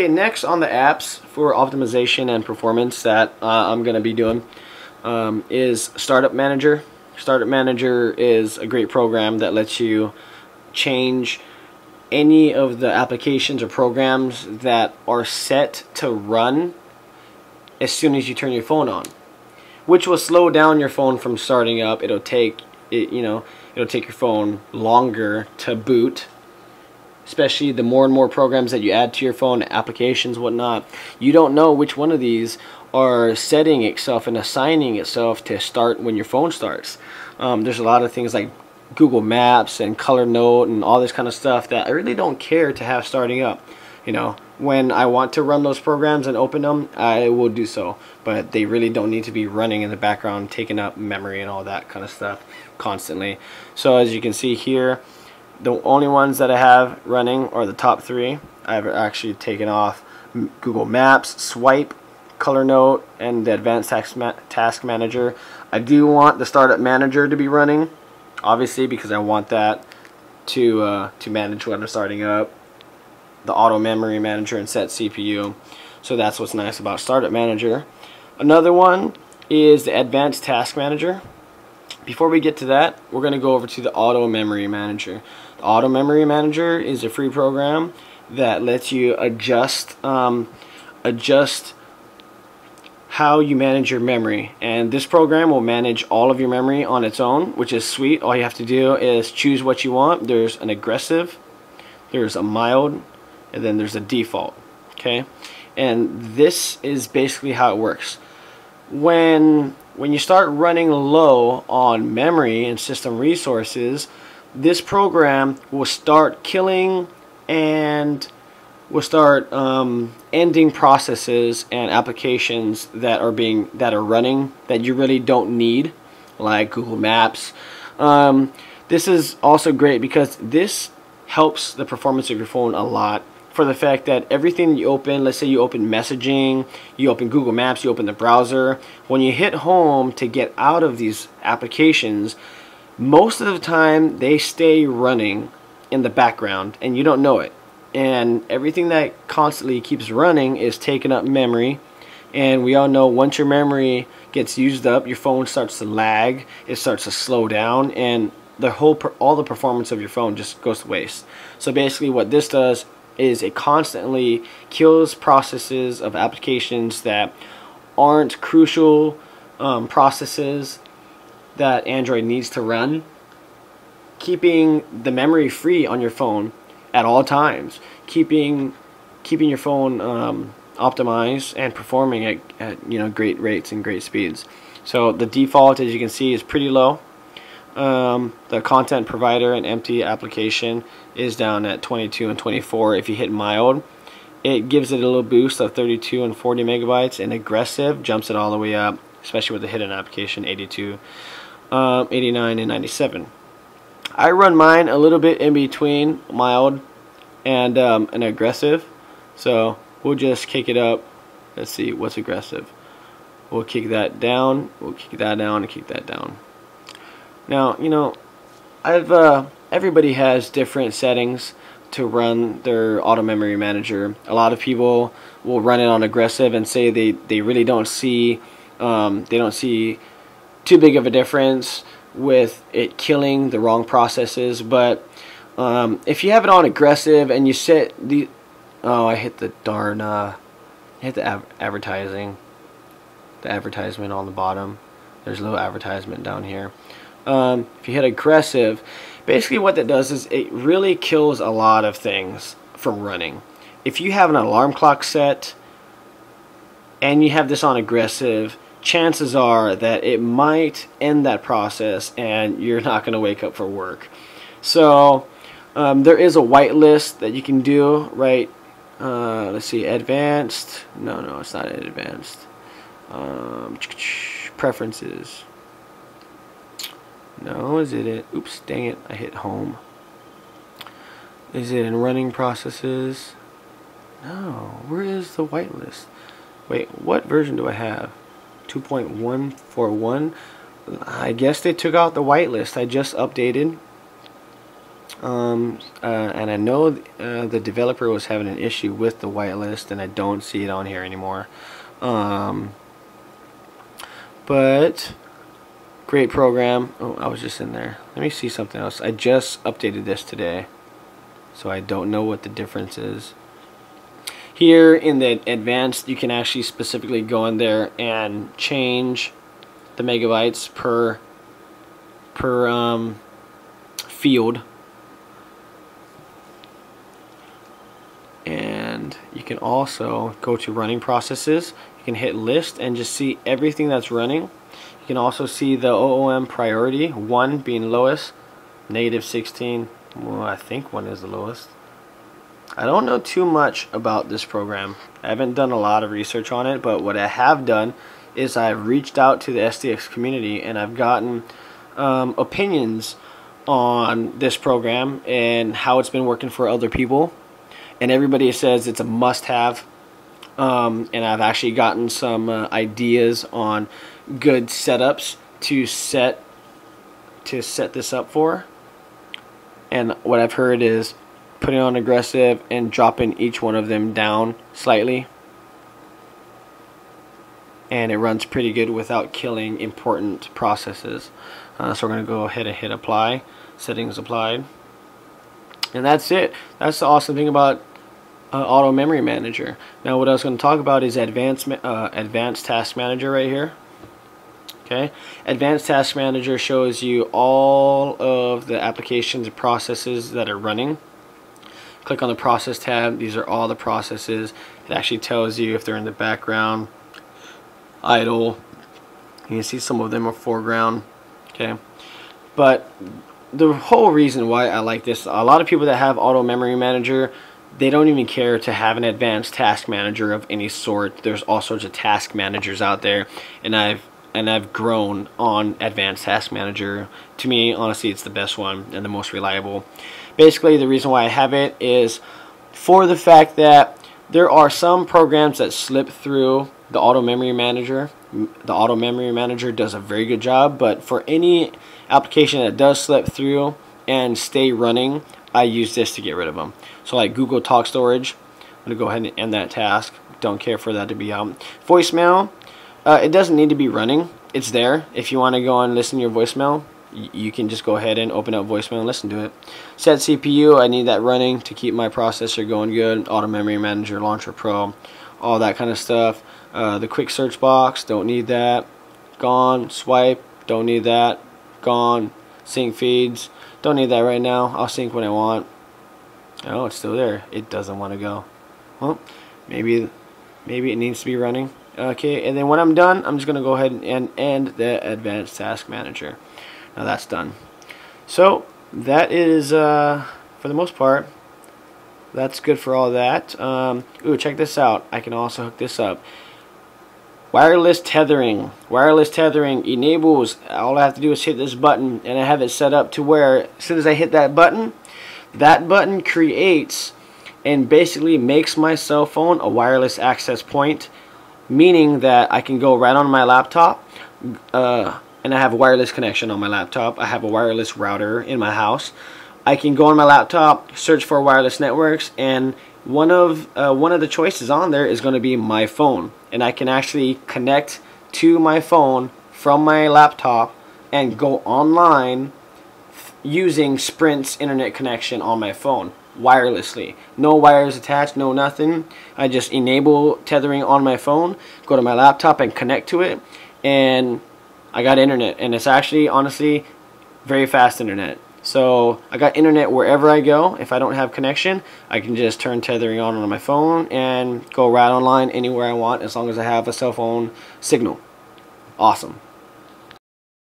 Okay, next on the apps for optimization and performance that I'm going to be doing is Startup Manager. Startup Manager is a great program that lets you change any of the applications or programs that are set to run as soon as you turn your phone on, which will slow down your phone from starting up. It'll take it'll take your phone longer to boot, especially the more and more programs that you add to your phone, applications, whatnot. You don't know which one of these are setting itself and assigning itself to start when your phone starts. There's a lot of things like Google Maps and ColorNote and all this kind of stuff that I really don't care to have starting up. You know, when I want to run those programs and open them, I will do so, but they really don't need to be running in the background, taking up memory and all that kind of stuff constantly. So as you can see here, the only ones that I have running are the top three. I've actually taken off Google Maps, Swipe, ColorNote, and the Advanced Task Manager. I do want the Startup Manager to be running, obviously, because I want that to manage when I'm starting up, the Auto Memory Manager and Set CPU. So that's what's nice about Startup Manager. Another one is the Advanced Task Manager. Before we get to that, we're going to go over to the Auto Memory Manager. The Auto Memory Manager is a free program that lets you adjust how you manage your memory, and this program will manage all of your memory on its own, which is sweet. All you have to do is choose what you want. There's an aggressive, there's a mild, and then there's a default. Okay, and this is basically how it works. When you start running low on memory and system resources, this program will start killing and will start ending processes and applications that are running that you really don't need, like Google Maps. This is also great because this helps the performance of your phone a lot, for the fact that everything you open, let's say you open messaging, you open Google Maps, you open the browser, when you hit home to get out of these applications, most of the time they stay running in the background and you don't know it. And everything that constantly keeps running is taking up memory, and we all know once your memory gets used up, your phone starts to lag, it starts to slow down, and the whole all the performance of your phone just goes to waste. So basically what this does is it constantly kills processes of applications that aren't crucial, processes that Android needs to run, keeping the memory free on your phone at all times, keeping your phone optimized and performing at great rates and great speeds. So the default, as you can see, is pretty low. The content provider and empty application is down at 22 and 24. If you hit mild, it gives it a little boost of 32 and 40 megabytes, and aggressive jumps it all the way up, especially with the hidden application, 82, 89, and 97. I run mine a little bit in between mild and an aggressive, so we'll just kick it up. Let's see what's aggressive. We'll kick that down, we'll kick that down, and kick that down. Now, you know, everybody has different settings to run their Auto Memory Manager. A lot of people will run it on aggressive and say they really don't see too big of a difference with it killing the wrong processes. But if you have it on aggressive and you set the advertisement on the bottom, there's a little advertisement down here. If you hit aggressive, basically what that does is it really kills a lot of things from running. If you have an alarm clock set and you have this on aggressive, chances are that it might end that process and you're not going to wake up for work. So there is a whitelist that you can do, right? Let's see, advanced. No, it's not advanced. Preferences. No, is it? Oops, dang it, I hit home. Is it in running processes? No, where is the whitelist? Wait, what version do I have? 2.141. I guess they took out the whitelist. I just updated and I know the developer was having an issue with the whitelist, and I don't see it on here anymore. But great program. Oh, I was just in there. Let me see something else. I just updated this today, so I don't know what the difference is. Here in the advanced, you can actually specifically go in there and change the megabytes per field, and you can also go to running processes. You can hit list and just see everything that's running. You can also see the OOM priority, 1 being lowest, -16. Well, I think 1 is the lowest. I don't know too much about this program. I haven't done a lot of research on it, but what I have done is I've reached out to the SDX community, and I've gotten opinions on this program and how it's been working for other people, and everybody says it's a must-have. And I've actually gotten some ideas on good setups to set this up for. And what I've heard is putting on aggressive and dropping each one of them down slightly, and it runs pretty good without killing important processes. So we're going to go ahead and hit apply, settings applied, and that's it. That's the awesome thing about Auto Memory Manager. Now what I was going to talk about is Advanced Task Manager right here. Okay, Advanced Task Manager shows you all of the applications and processes that are running. Click on the process tab. These are all the processes. It actually tells you if they're in the background, idle. You can see some of them are foreground. Okay, but the whole reason why I like this, a lot of people that have Auto Memory Manager, they don't even care to have an Advanced Task Manager of any sort. There's all sorts of task managers out there, and I've grown on Advanced Task Manager. To me, honestly, it's the best one and the most reliable. Basically, the reason why I have it is for the fact that there are some programs that slip through the Auto Memory Manager. The Auto Memory Manager does a very good job, but for any application that does slip through and stay running, I use this to get rid of them. So like Google Talk Storage, I'm going to go ahead and end that task. Don't care for that to be out. Voicemail, it doesn't need to be running. It's there. If you want to go and listen to your voicemail, you can just go ahead and open up voicemail and listen to it. Set CPU, I need that running to keep my processor going good. Auto Memory Manager, Launcher Pro, all that kind of stuff. The quick search box, don't need that. Gone. Swipe, don't need that. Gone. Sync feeds, don't need that right now. I'll sync when I want. Oh, it's still there. It doesn't want to go. Well, maybe it needs to be running. Okay, and then when I'm done, I'm just going to go ahead and end the Advanced Task Manager. Now that's done. So that is, for the most part, that's good for all that. Ooh, check this out. I can also hook this up. Wireless tethering. Wireless tethering enables. All I have to do is hit this button, and I have it set up to where as soon as I hit that button creates and basically makes my cell phone a wireless access point, meaning that I can go right on my laptop, and I have a wireless connection on my laptop. I have a wireless router in my house. I can go on my laptop, search for wireless networks, and one of the choices on there is going to be my phone, and I can actually connect to my phone from my laptop and go online using Sprint's internet connection on my phone wirelessly. No wires attached, no nothing. I just enable tethering on my phone, go to my laptop and connect to it, and I got internet. And it's actually, honestly, very fast internet. So I got internet wherever I go. If I don't have connection, I can just turn tethering on my phone and go right online anywhere I want, as long as I have a cell phone signal. Awesome.